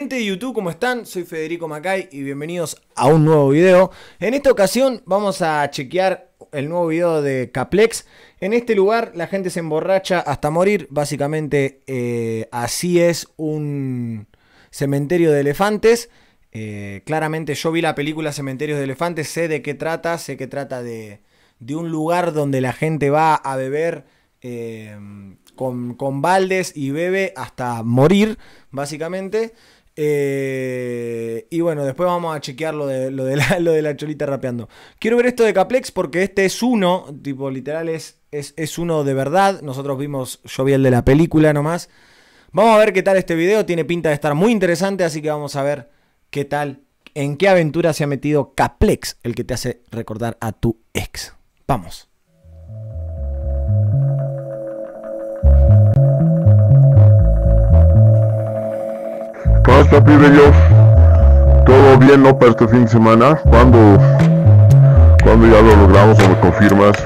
Gente de YouTube, ¿cómo están? Soy Federico Mackay y bienvenidos a un nuevo video. En esta ocasión vamos a chequear el nuevo video de Kaplex. En este lugar la gente se emborracha hasta morir. Básicamente así es un cementerio de elefantes. Claramente yo vi la película Cementerios de Elefantes, sé de qué trata. Sé que trata de un lugar donde la gente va a beber con baldes y bebe hasta morir, básicamente. Y bueno, después vamos a chequear lo de la cholita rapeando. Quiero ver esto de Kaplex porque este es uno, tipo literal es uno de verdad. Nosotros vimos, yo vi el de la película nomás. Vamos a ver qué tal este video, tiene pinta de estar muy interesante, así que vamos a ver qué tal, en qué aventura se ha metido Kaplex, el que te hace recordar a tu ex. Vamos. Pasa, pibellos, todo bien, ¿no? Para este fin de semana, ¿cuándo ya lo logramos o me confirmas?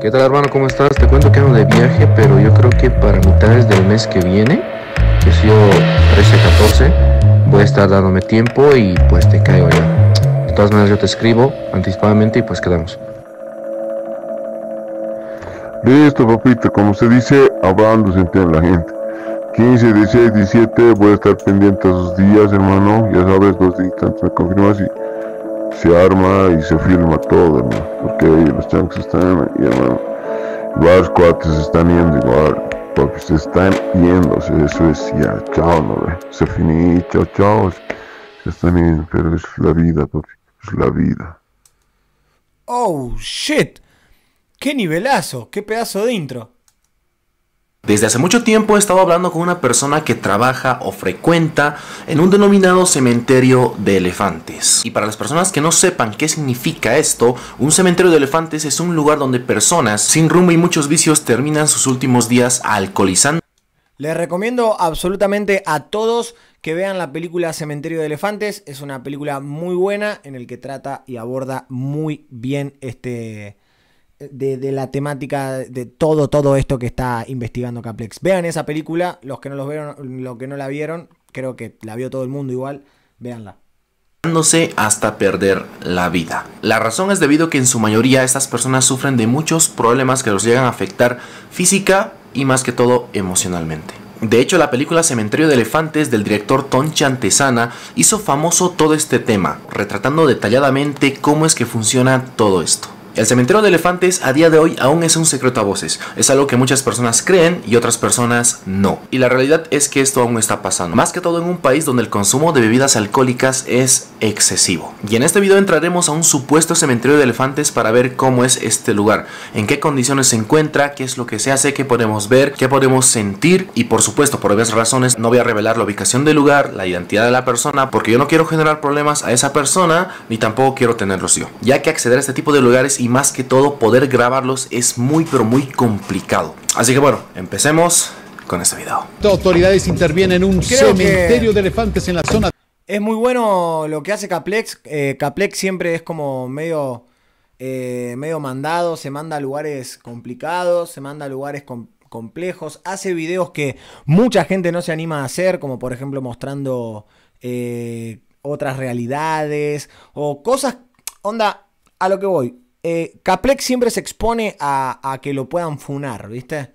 ¿Qué tal, hermano? ¿Cómo estás? Te cuento que ando de viaje, pero yo creo que para mitades del mes que viene, que si yo 13-14, voy a estar dándome tiempo y pues te caigo ya. De todas maneras yo te escribo anticipadamente y pues quedamos. Listo, papito, como se dice, hablando se entiende la gente. 15, 16, 17, voy a estar pendiente a esos días, hermano. Ya sabes, 2 días antes me confirmas y se arma y se filma todo, hermano. Porque los chanques están aquí, hermano. Los cuates se están yendo igual, porque se están yendo, eso es ya. Chao, no ve. Se finí, chao, chao. Se están yendo, pero es la vida, papi. Es la vida. Oh, shit. ¡Qué nivelazo! ¡Qué pedazo de intro! Desde hace mucho tiempo he estado hablando con una persona que trabaja o frecuenta en un denominado cementerio de elefantes. Y para las personas que no sepan qué significa esto, un cementerio de elefantes es un lugar donde personas sin rumbo y muchos vicios terminan sus últimos días alcoholizando. Les recomiendo absolutamente a todos que vean la película Cementerio de Elefantes. Es una película muy buena en la que trata y aborda muy bien de la temática de todo esto que está investigando Kaplex. Vean esa película, los que no la vieron, creo que la vio todo el mundo igual, véanla. Hasta perder la vida. La razón es debido a que en su mayoría estas personas sufren de muchos problemas que los llegan a afectar física y más que todo emocionalmente. De hecho, la película Cementerio de Elefantes del director Tom Chantesana hizo famoso todo este tema, retratando detalladamente cómo es que funciona todo esto. El cementerio de elefantes a día de hoy aún es un secreto a voces, es algo que muchas personas creen y otras personas no. Y la realidad es que esto aún está pasando, más que todo en un país donde el consumo de bebidas alcohólicas es excesivo. Y en este video entraremos a un supuesto cementerio de elefantes para ver cómo es este lugar, en qué condiciones se encuentra, qué es lo que se hace, qué podemos ver, qué podemos sentir. Y por supuesto, por obvias razones, no voy a revelar la ubicación del lugar, la identidad de la persona, porque yo no quiero generar problemas a esa persona, ni tampoco quiero tenerlos yo, ya que acceder a este tipo de lugares y más que todo poder grabarlos es muy pero muy complicado. Así que bueno, empecemos con este video. Autoridades intervienen en un cementerio de elefantes en la zona. Es muy bueno lo que hace Kaplex. Kaplex siempre es como medio mandado. Se manda a lugares complicados, se manda a lugares complejos. Hace videos que mucha gente no se anima a hacer, como por ejemplo mostrando otras realidades o cosas. Onda, a lo que voy, Kaplex siempre se expone a que lo puedan funar, ¿viste?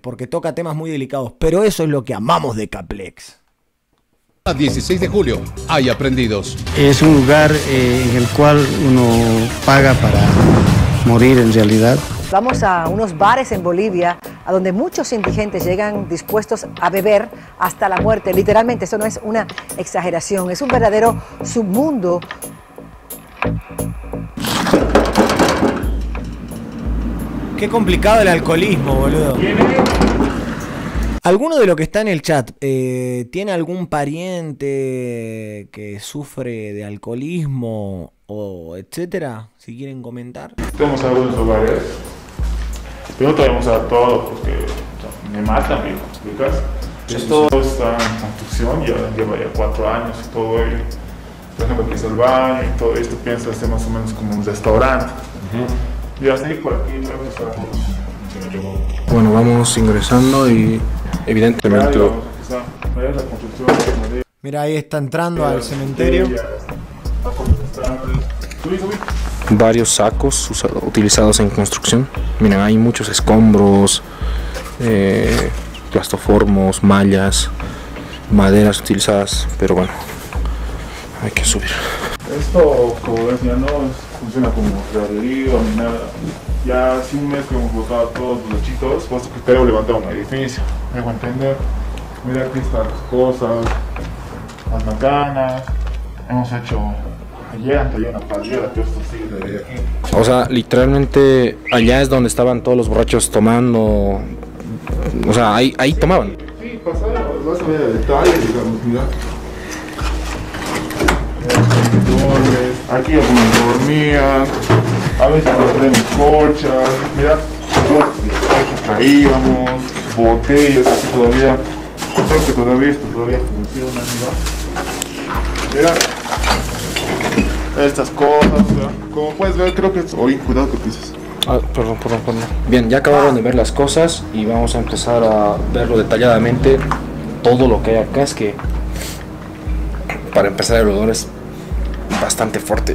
Porque toca temas muy delicados, pero eso es lo que amamos de Kaplex. A 16 de julio hay aprendidos. Es un lugar en el cual uno paga para morir en realidad. Vamos a unos bares en Bolivia a donde muchos indigentes llegan dispuestos a beber hasta la muerte. Literalmente, eso no es una exageración, es un verdadero submundo. Qué complicado el alcoholismo, boludo. ¿Alguno de los que está en el chat tiene algún pariente que sufre de alcoholismo o etcétera? Si quieren comentar. Tenemos algunos hogares, pero no traemos a todos porque me matan, me explicas. Esto está en construcción, ya lleva ya 4 años y todo ello. Por ejemplo, aquí es el baño y todo esto, piensa ser más o menos como un restaurante. Bueno, vamos ingresando y evidentemente. Mira, ahí está entrando al cementerio. Varios sacos utilizados en construcción. Miren, hay muchos escombros, plastoformos, mallas, maderas utilizadas, pero bueno, hay que subir. Esto, como decía, no funciona como ferrería ni nada. Ya hace un mes que hemos botado a todos los chicos, puesto que creo levantar un edificio. Me voy a entender. Mira, aquí están las cosas, las macanas. Hemos hecho allá, allá una pallera, que esto sigue desde aquí. O sea, literalmente allá es donde estaban todos los borrachos tomando. O sea, ahí tomaban. Sí, pasaron, vas a ver detalles, digamos, mira. Aquí algunos dormían, a veces nos traen colchas, mira, nosotros traíamos, botellas, así todavía, creo que todavía esto todavía funciona, mira. Mira, estas cosas, mira. Como puedes ver, creo que es... Oye, cuidado que pises. Ah, perdón. Bien, ya acabaron de ver las cosas y vamos a empezar a verlo detalladamente. Todo lo que hay acá es que, para empezar, el olor es bastante fuerte.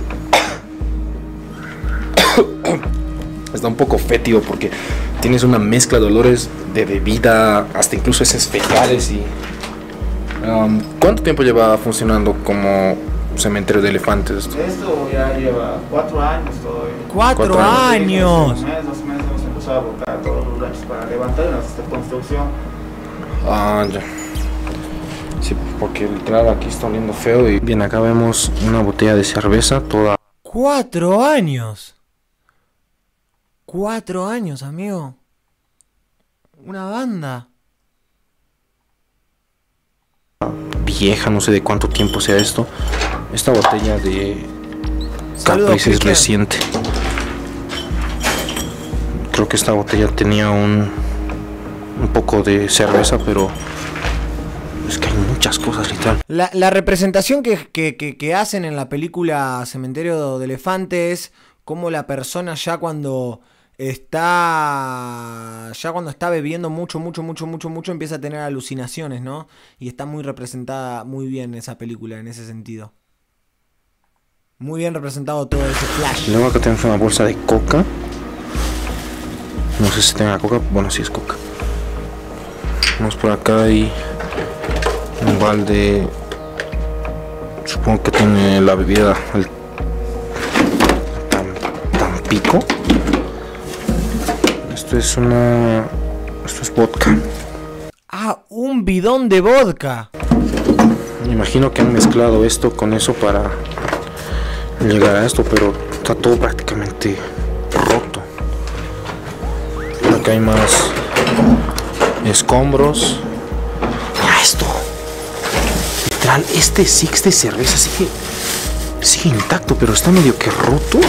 Está un poco fétido porque tienes una mezcla de olores de bebida, hasta incluso esos fecales. Y ¿cuánto tiempo lleva funcionando como cementerio de elefantes esto? Esto ya lleva 4 años todavía. ¡4 años! Dos meses hemos empezado a botar a todos los ranchos para levantarnos esta construcción. Ah, ya. Sí, porque el trago aquí está oliendo feo y... Bien, acá vemos una botella de cerveza toda... ¡4 años! 4 años, amigo. Una banda. Vieja, no sé de cuánto tiempo sea esto. Esta botella de... Kaplex es reciente. Creo que esta botella tenía un poco de cerveza, pero... Es que hay muchas cosas, literal. La representación que hacen en la película Cementerio de Elefantes es como la persona ya cuando está bebiendo mucho, empieza a tener alucinaciones, ¿no? Y está muy representada, muy bien esa película en ese sentido. Muy bien representado todo ese flash. Luego acá tenemos una bolsa de coca. No sé si tenga coca, bueno, sí es coca. Vamos por acá y... un balde, supongo que tiene la bebida, el tampico. Esto es vodka. Ah, un bidón de vodka. Me imagino que han mezclado esto con eso para llegar a esto, pero está todo prácticamente roto. Acá hay más escombros. Ah, esto. Este six de cerveza sigue intacto, pero está medio que roto.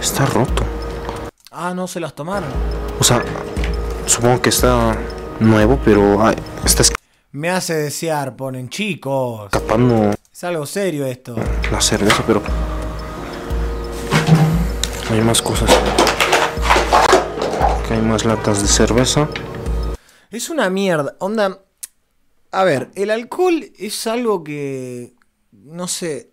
Está roto. Ah, no se las tomaron. O sea, supongo que está nuevo, pero está... Me hace desear, ponen, chicos. Escapando. Es algo serio esto. La cerveza, pero... Hay más cosas. Aquí hay más latas de cerveza. Es una mierda, onda. A ver, el alcohol es algo que... No sé.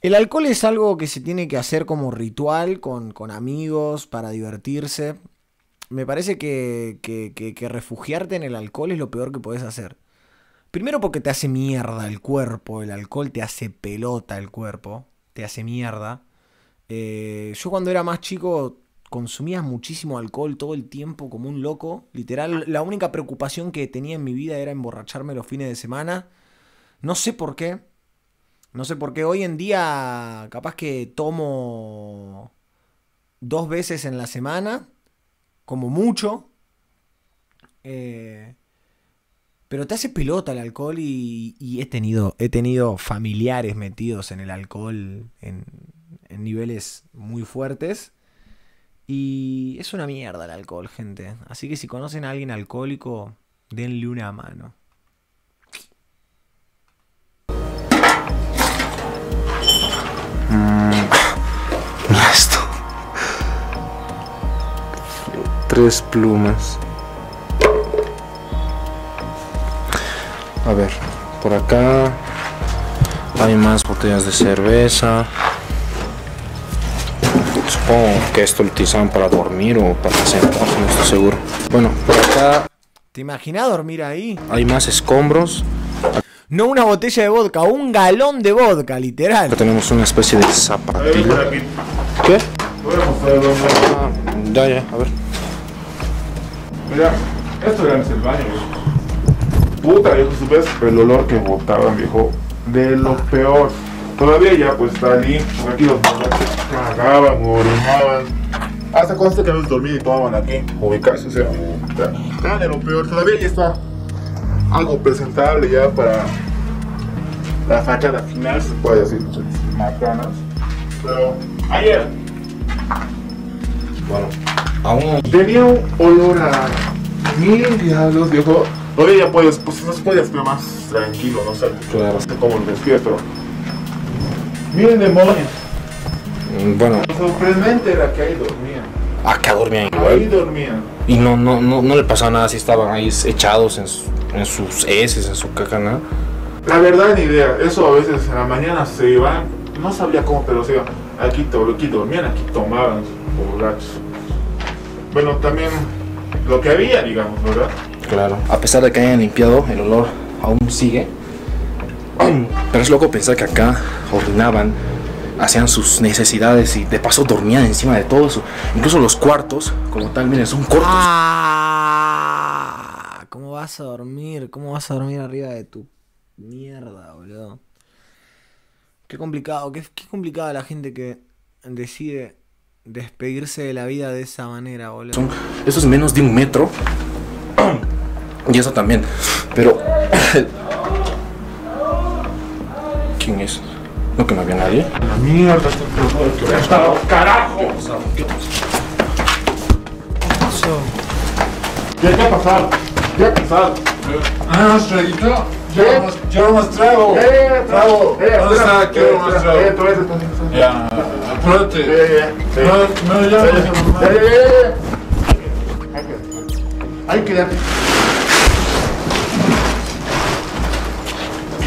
El alcohol es algo que se tiene que hacer como ritual con amigos para divertirse. Me parece que refugiarte en el alcohol es lo peor que podés hacer. Primero porque te hace mierda el cuerpo. El alcohol te hace pelota el cuerpo. Te hace mierda. Yo cuando era más chico... consumía muchísimo alcohol todo el tiempo como un loco. Literal, la única preocupación que tenía en mi vida era emborracharme los fines de semana. No sé por qué. No sé por qué. Hoy en día capaz que tomo 2 veces en la semana. Como mucho. Pero te hace pelota el alcohol y he tenido familiares metidos en el alcohol en niveles muy fuertes. Y es una mierda el alcohol, gente. Así que si conocen a alguien alcohólico, denle una mano. Mira esto. tres plumas. A ver, por acá hay más botellas de cerveza. Supongo que esto lo utilizan para dormir o para sentarse, no estoy seguro. Bueno, por acá... ¿Te imaginas dormir ahí? Hay más escombros. No una botella de vodka, un galón de vodka, literal. Acá tenemos una especie de zapatilla. ¿Qué? Ah, ya, a ver. Mira, esto era antes el baño, viejo. Puta, viejo, ¿tú ves? El olor que botaban, viejo, de lo peor. Todavía ya pues está limpio, aquí los borrachos cagaban, orinaban. Hasta con este que habían dormido y tomaban aquí, ubicarse, o sea, puta, de lo peor. Todavía ya está algo presentable ya para la fachada final, se puede decir, macanas. Pero ayer, bueno, aún tenía un olor a mil diablos, viejo. Todavía ya puedes, pues no se puede estar más tranquilo, no sé, claro, como lo describes, pero miren, demonios. Bueno, lo sorprendente era que ahí dormían. Acá dormían igual. Ahí dormían. Y no le pasaba nada si estaban ahí echados en sus heces, en su caca, nada. La verdad, ni idea. Eso a veces a la mañana se iban. No sabía cómo, pero se iban. Aquí dormían, aquí tomaban, borrachos. Bueno, también lo que había, digamos, ¿verdad? Claro. A pesar de que hayan limpiado, el olor aún sigue. Pero es loco pensar que acá orinaban, hacían sus necesidades y de paso dormían encima de todo eso. Incluso los cuartos, como tal, miren, son cortos. Ah, ¿cómo vas a dormir? ¿Cómo vas a dormir arriba de tu mierda, boludo? Qué complicada la gente que decide despedirse de la vida de esa manera, boludo. Eso es menos de un metro. Y eso también. Pero... ¿Quién es? No, que no había nadie. La mierda, que me ha estado, carajo. ¿Qué pasó? ¿Qué ha pasado? ¿Qué ha pasado? Ah, ¿estrellita? Yo más trago. Trago. ¿Dónde está? Quiero más trago. Ya, apúrate. No, ya. Hay que darle.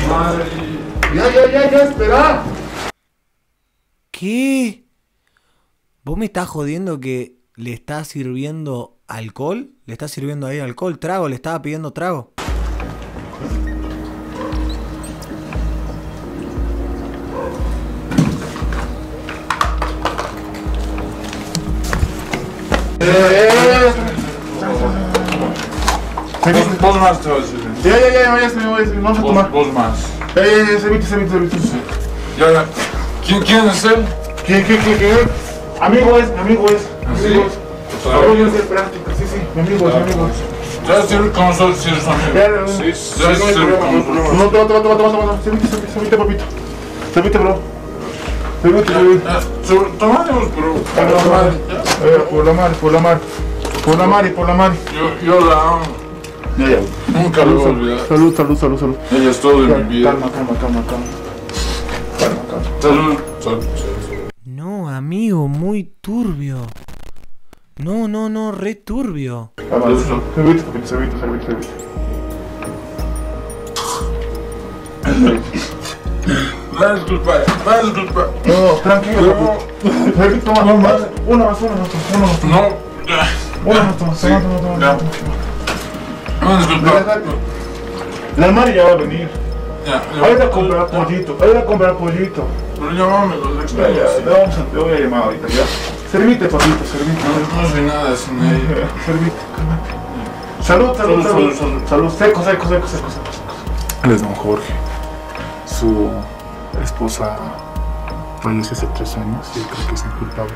Madre. Ya, espera. ¿Qué? ¿Vos me estás jodiendo que le estás sirviendo alcohol? ¿Le estás sirviendo ahí alcohol? Trago, le estaba pidiendo trago. Vos más, ya, vamos a tomar. Vos más. Servite. Ya. ¿Quién es él? ¿Qué? Amigo es. Sí, mi amigo es, Ya es servir como solo si eres amigo. Ya es servir como solo. No, toma. Servite, papito. Servite, bro. Tomaremos, bro. Por la madre. Yo la amo. Ya. Nunca lo voy a olvidar. Salud. Ella es todo de mi vida. Calma. Salud. No, amigo, muy turbio. No, re turbio. Servite. Disculpa. No, tranquilo. Una más. No. La madre ya va a venir. Ahora a comprar pollito. Pero llamámelo, los extraños. Le voy a llamar ahorita ya. Servite, papito, servite. No soy nada sin ella. Servite. Salud. Seco. Él es don Jorge. Su esposa falleció hace 3 años y creo que es inculpable.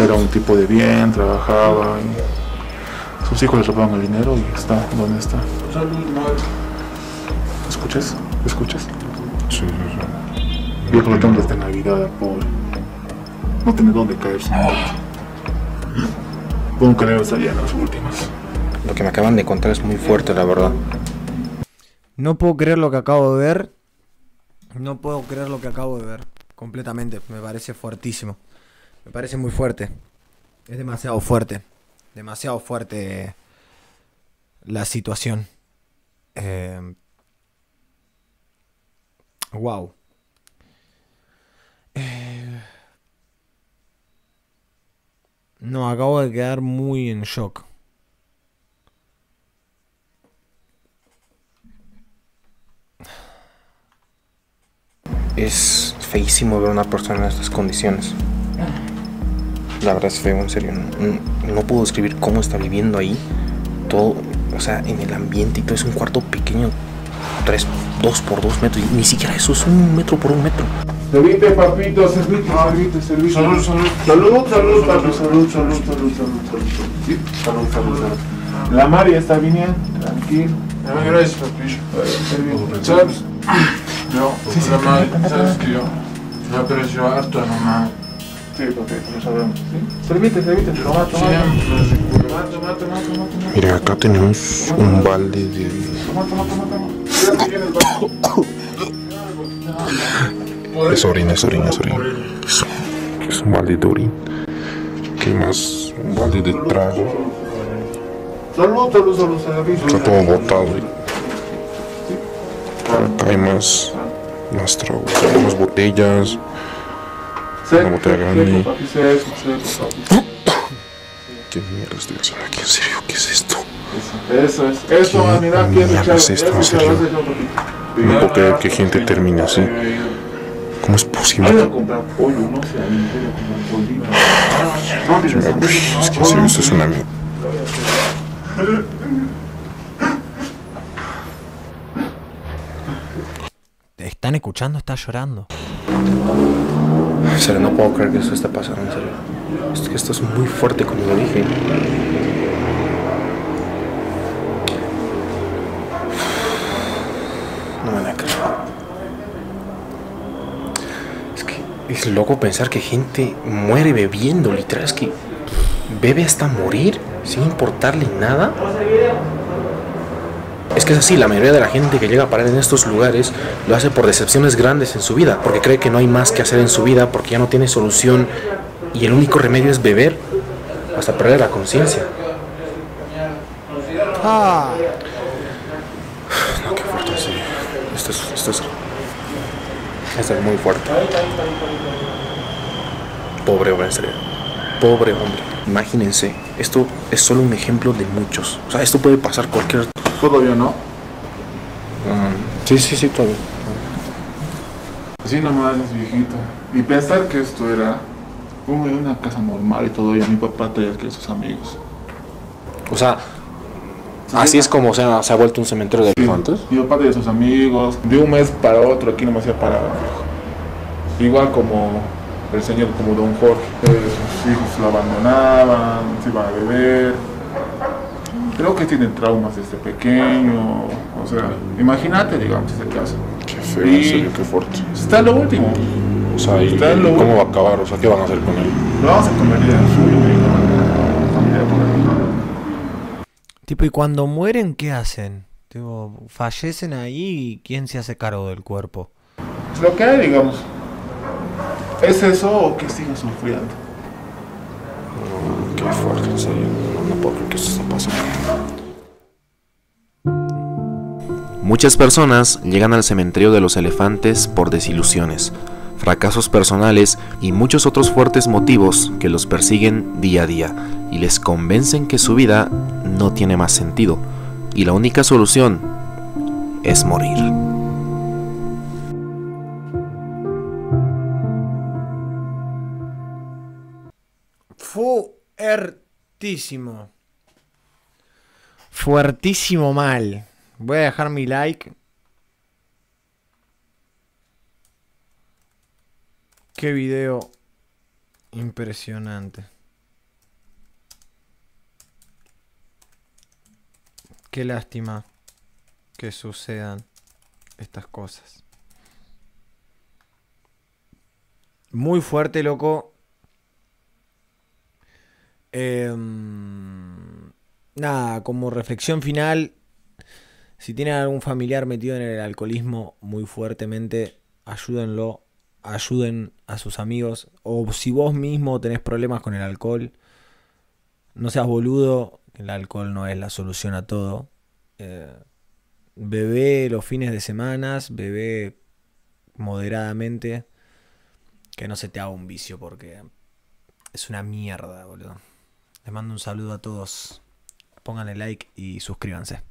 Era un tipo de bien, trabajaba y... Sus hijos les robaban el dinero y está donde está. ¿Escuchas? Sí. Yo creo que tengo desde Navidad, pobre. No tiene dónde caerse. Pongo que no salían las últimas. Lo que me acaban de contar es muy fuerte, la verdad. No puedo creer lo que acabo de ver. Completamente. Me parece fuertísimo. Me parece muy fuerte. Es demasiado fuerte. demasiado fuerte la situación. Wow. No, acabo de quedar muy en shock. Es feísimo ver a una persona en estas condiciones. La verdad es feo, en serio. No puedo describir cómo está viviendo ahí. Todo, o sea, en el ambiente y todo. Es un cuarto pequeño. 2 por 2 metros. Ni siquiera eso, es 1 metro por 1 metro. Servite, papito, servite, servite, servite. Salud, salud. Salud, salud, papi. Salud, salud, salud, salud, salud. Salud, salud. La María está viniendo, tranquilo. Gracias, papi. ¿Sabes? Yo, la madre, ¿sabes que yo? Me aprecio harto, nomás. Sí, papi, lo sabemos. Servite, servite, toma, toma. Mira, acá tenemos un balde de... Toma, toma, toma, toma. Es orina, es orina, es orina. Es un balde de orina. ¿Qué más? Un balde de trago. Salud, salud, salud. Está todo botado. Acá hay más, más trago. Unas botellas. Una botella grande. ¿Qué mierda estoy haciendo aquí? ¿En serio? ¿Qué es esto? Eso es, eso va a mirar quién es esto, en serio. No puedo creer que gente termina así. ¿Cómo es posible? Es que en serio, esto es una mierda. ¿Te están escuchando? Está llorando. En serio, no puedo creer que eso está pasando, en serio. Es que esto es muy fuerte, como lo dije. Es loco pensar que gente muere bebiendo, literal, es que bebe hasta morir, sin importarle nada. Es que es así, la mayoría de la gente que llega a parar en estos lugares lo hace por decepciones grandes en su vida, porque cree que no hay más que hacer en su vida, porque ya no tiene solución y el único remedio es beber hasta perder la conciencia. No, qué fuerte, sí. Esto es muy fuerte. Pobre hombre, en serio. Pobre hombre. Imagínense, esto es solo un ejemplo de muchos. O sea, esto puede pasar cualquier... Todavía no. Sí, sí, sí, todavía. Así nomás es viejita. Y pensar que esto era una casa normal y todo, y a mi papá traía que sus amigos. O sea... Así es como se ha vuelto un cementerio de elefantes. Sí, yo parte de sus amigos, de un mes para otro, aquí no me hacía parada. Igual como el señor, como don Jorge, sus hijos lo abandonaban, se iban a beber. Creo que tienen traumas desde pequeño, o sea, imagínate, digamos, ese caso. Qué feo, en serio, qué fuerte. Está lo último. O sea, ¿y cómo va a acabar? O sea, ¿qué van a hacer con él? Lo vamos a comer ya Tipo, ¿y cuando mueren qué hacen? Tipo, fallecen ahí y ¿quién se hace cargo del cuerpo? Lo que hay, digamos, ¿es eso o que sigan sufriendo? Qué fuerte, en serio. No puedo creer que eso está pasando. Muchas personas llegan al cementerio de los elefantes por desilusiones, fracasos personales y muchos otros fuertes motivos que los persiguen día a día y les convencen que su vida no tiene más sentido y la única solución es morir. Fuertísimo. Fuertísimo mal. Voy a dejar mi like. Qué video impresionante. Qué lástima que sucedan estas cosas. Muy fuerte, loco. Nada, como reflexión final, si tienen algún familiar metido en el alcoholismo muy fuertemente, ayúdenlo. Ayuden a sus amigos, o si vos mismo tenés problemas con el alcohol, no seas boludo, el alcohol no es la solución a todo. Bebé los fines de semana, bebé moderadamente, que no se te haga un vicio porque es una mierda, boludo. Les mando un saludo a todos, pónganle like y suscríbanse.